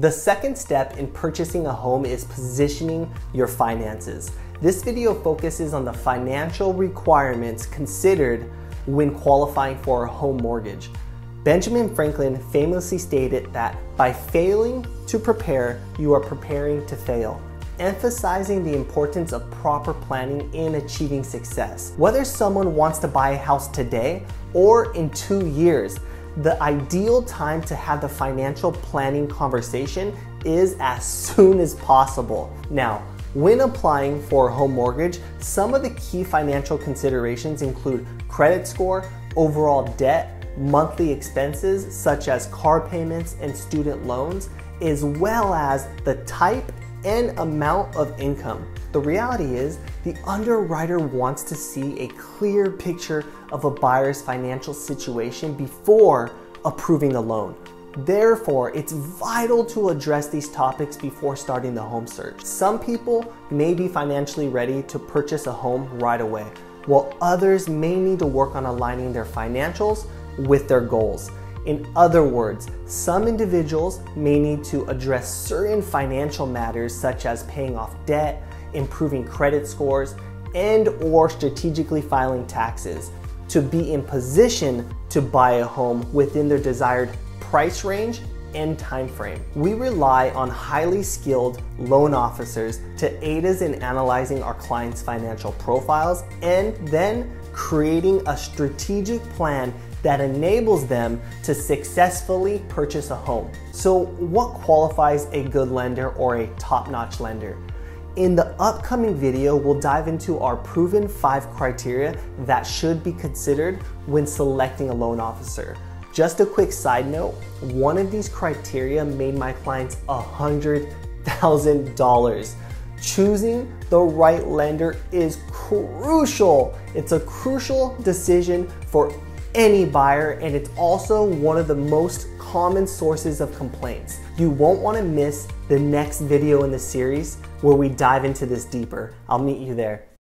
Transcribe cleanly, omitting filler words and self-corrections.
The second step in purchasing a home is positioning your finances. This video focuses on the financial requirements considered when qualifying for a home mortgage. Benjamin Franklin famously stated that by failing to prepare, you are preparing to fail, emphasizing the importance of proper planning in achieving success. Whether someone wants to buy a house today or in 2 years, the ideal time to have the financial planning conversation is as soon as possible. Now, when applying for a home mortgage, some of the key financial considerations include credit score, overall debt, monthly expenses such as car payments and student loans, as well as the type and amount of income. The reality is, the underwriter wants to see a clear picture of a buyer's financial situation before approving a loan. Therefore, it's vital to address these topics before starting the home search. Some people may be financially ready to purchase a home right away, while others may need to work on aligning their financials with their goals. In other words, some individuals may need to address certain financial matters such as paying off debt, improving credit scores, and/or strategically filing taxes to be in position to buy a home within their desired price range and time frame. We rely on highly skilled loan officers to aid us in analyzing our clients' financial profiles and then creating a strategic plan that enables them to successfully purchase a home. So what qualifies a good lender or a top-notch lender? In the upcoming video, we'll dive into our proven 5 criteria that should be considered when selecting a loan officer. Just a quick side note, one of these criteria made my clients $100,000. Choosing the right lender is crucial. It's a crucial decision for any buyer, and it's also one of the most common sources of complaints. You won't want to miss the next video in the series where we dive into this deeper. I'll meet you there.